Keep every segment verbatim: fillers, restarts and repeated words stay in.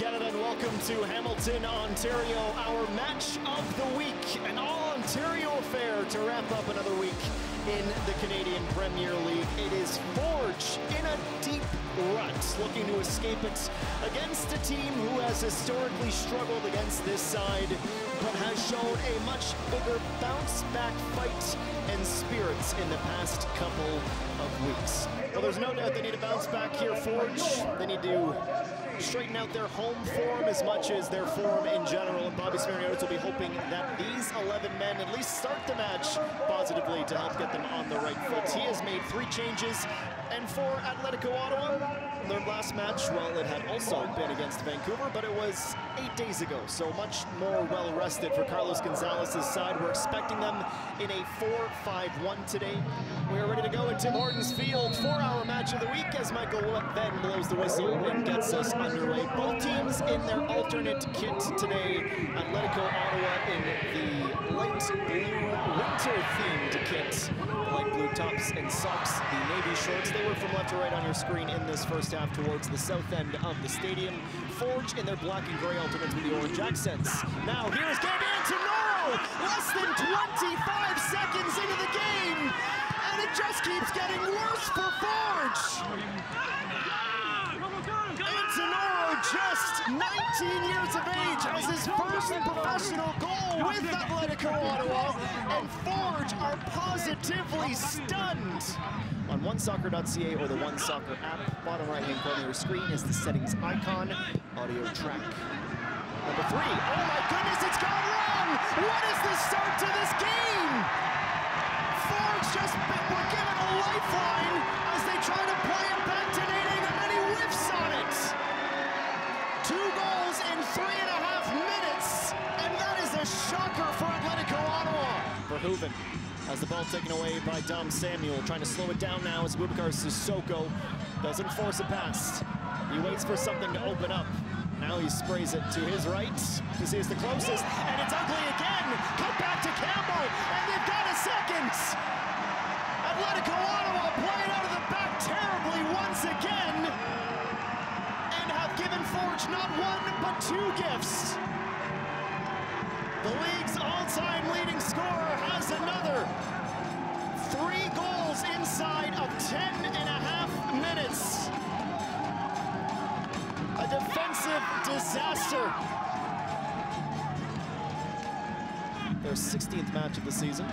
Canada, and welcome to Hamilton, Ontario, our match of the week, an all-Ontario affair to wrap up another week in the Canadian Premier League. It is Forge in a deep rut, looking to escape it against a team who has historically struggled against this side, but has shown a much bigger bounce-back fight and spirits in the past couple of weeks. Well, there's no doubt they need a bounce-back here, Forge. They need to straighten out their home form as much as their form in general, and Bobby Smyrniotis will be hoping that these eleven men at least start the match positively to help get them on the right foot. He has made three changes, and for Atlético Ottawa, their last match, well, it had also been against Vancouver, but it was eight days ago, so much more well-rested for Carlos Gonzalez's side. We're expecting them in a four five one today. We are ready to go into Hortons Field for our match of the week as Michael Ben blows the whistle and gets us underway. Both teams in their alternate kit today. Atlético Ottawa in the light blue winter-themed kit. Light blue tops and socks, the navy shorts. They were from left to right on your screen in this first half towards the south end of the stadium. Forge in their black and gray alternates with the orange accents. Now here's Gabe Antinoro! Less than twenty-five seconds into the game! And it just keeps getting worse for Forge! Antinoro, just nineteen years of age, has his first professional goal with Atlético Ottawa, and Forge are positively stunned. On one soccer dot C A or the OneSoccer app, bottom right-hand corner of your screen is the settings icon, audio track. Number three, oh my goodness, it's gone wrong! What is the start to this game? Forge just were given a lifeline as they try to play it back to Neba, and he whiffs on it! Two goals in three and a half minutes, and that is a shocker for Atlético Ottawa. Verhoeven has the ball taken away by Dom Samuel, trying to slow it down now as Wubikar Sissoko doesn't force a pass. He waits for something to open up. Now he sprays it to his right. Pacias the closest, and it's ugly again. Cut back to Campbell, and they've got a second. Atlético Ottawa played out of the back terribly once again, and have given Forge not one, but two gifts. The league's all-time leading scorer has another. Three goals inside of ten and a half minutes. A defensive disaster. Their sixteenth match of the season.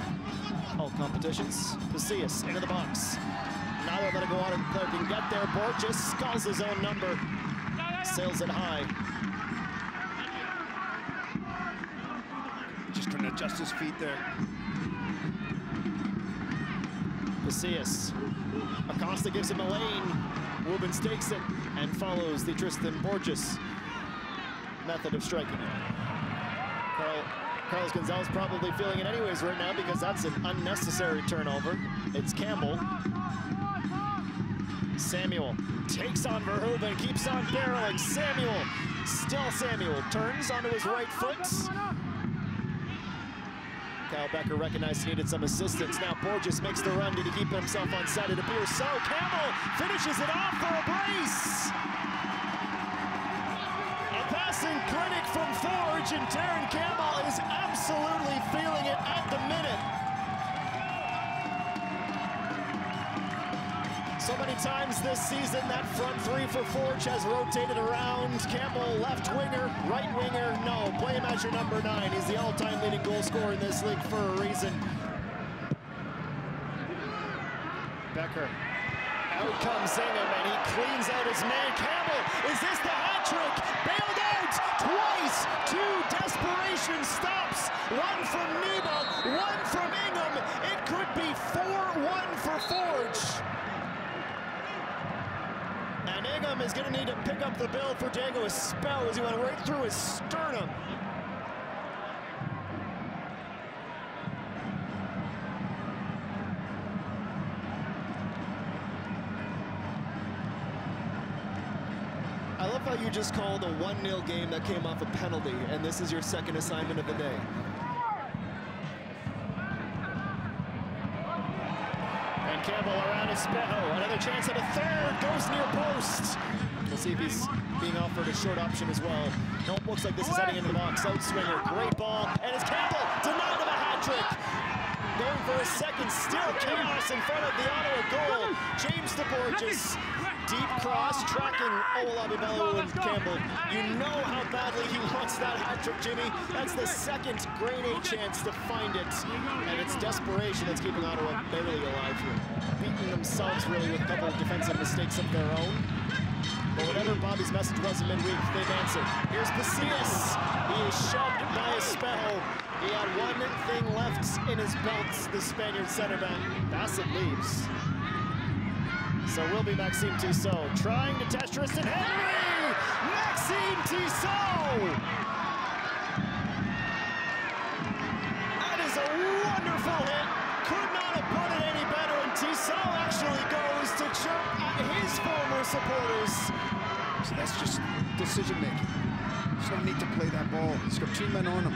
All competitions. Pacias into the box. Now they're gonna go out and clerk and get there. Borges skulls his own number. Sails it high. Just trying to adjust his feet there. Pacias. Acosta gives him a lane. Rubens takes it and follows the Tristan Borges method of striking. Carl, Carlos Gonzalez probably feeling it anyways right now because that's an unnecessary turnover. It's Campbell. Samuel takes on Verhoeven, keeps on barreling. Samuel, still Samuel, turns onto his right foot. Kyle Becker recognized he needed some assistance. Now Borges makes the run. Did he keep himself on side? It appears so. Campbell finishes it off for a brace. A passing clinic from Forge, and Taron Campbell is absolutely feeling it at the minute. So many times this season that front three for Forge has rotated around. Campbell, left winger, right winger, no. Play him as your number nine. He's the all-time leading goal scorer in this league for a reason. Becker, out comes Zingham, and he cleans out his man. Campbell, is this the hat trick? Bailed out twice, two desperation stops. One from Neba, one from Ingham. It could be four one for Forge. And Zingham is going to need to pick up the bill for Diego Espejo as he went right through his sternum. I love how you just called a one nil game that came off a penalty, and this is your second assignment of the day. Campbell around Espejo, another chance at a third, goes near post. We'll see if he's being offered a short option as well. Nope, looks like this is heading into the box. Outswinger, great ball, and it's Campbell denied of a hat trick. Going for a second, still chaos in front of the Ottawa goal. James DeBorges, deep cross, tracking Owalabi Bello and Campbell. You know how badly he wants that hat trick, Jimmy. That's the second grade A chance to find it. And it's desperation that's keeping Ottawa barely alive here. Beating themselves really with a couple of defensive mistakes of their own. But whatever Bobby's message was in midweek, they've answered. Here's Pacias. He is shoved by Espejo. He had one thing left in his belt, the Spaniard center back. Bassett leaves. So will be Maxime Tissot trying to test Tristan Henry! Maxime Tissot! That is a wonderful hit. Could not have put it any better, and Tissot actually goes to chirp at his former supporters. So that's just decision making. Just don't need to play that ball. He's got two men on him.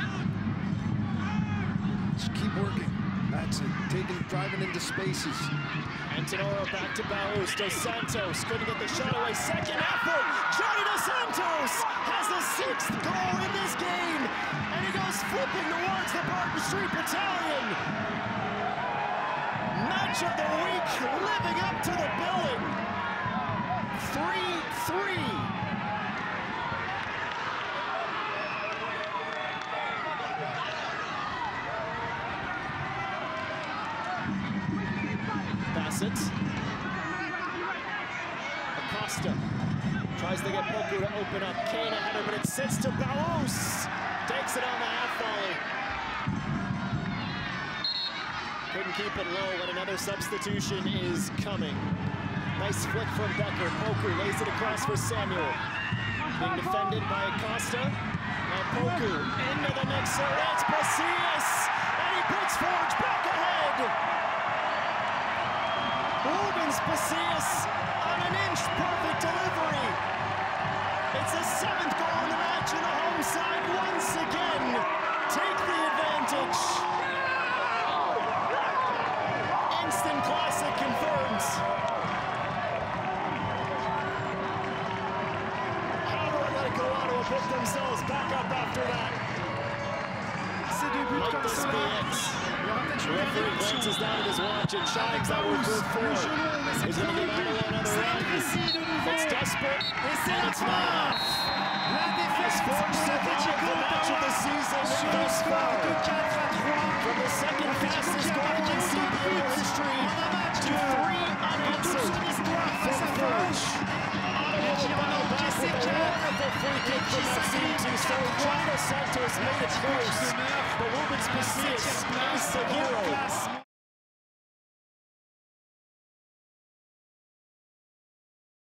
Just keep working. That's it. Taking, driving into spaces. Antinoro back to Bautista. DeSantos couldn't get the shot away. Second effort. Johnny DeSantos has the sixth goal in this game, and he goes flipping towards the Barton Street Battalion. Match of the week, living up to the billing. three three. Acosta tries to get Poku to open up. Kane ahead of it, but it sits to Baus. Takes it on the half volley. Couldn't keep it low, but another substitution is coming. Nice flick from Becker. Poku lays it across for Samuel. Being defended by Acosta. Now Poku into the next circle. That's Pacias, and he puts Forge back ahead. Rubens Basias on an inch perfect delivery. It's the seventh goal in the match, and the home side once again take the advantage. Instant classic confirms. Atletico Ottawa put themselves back up after that. Might this be it? Referee glances down at his watch and chimes that will move forward. Is it going to give Ottawa another round? It's desperate, and it's not enough. As Forge survived the match of the season thus far. From the second fastest goal in C P L history to three unanswered for Forge. Ottawa will battle back with a wonderful free kick from Maxime Tissot. John DeSantos made it close, but Rubens Basias is the hero.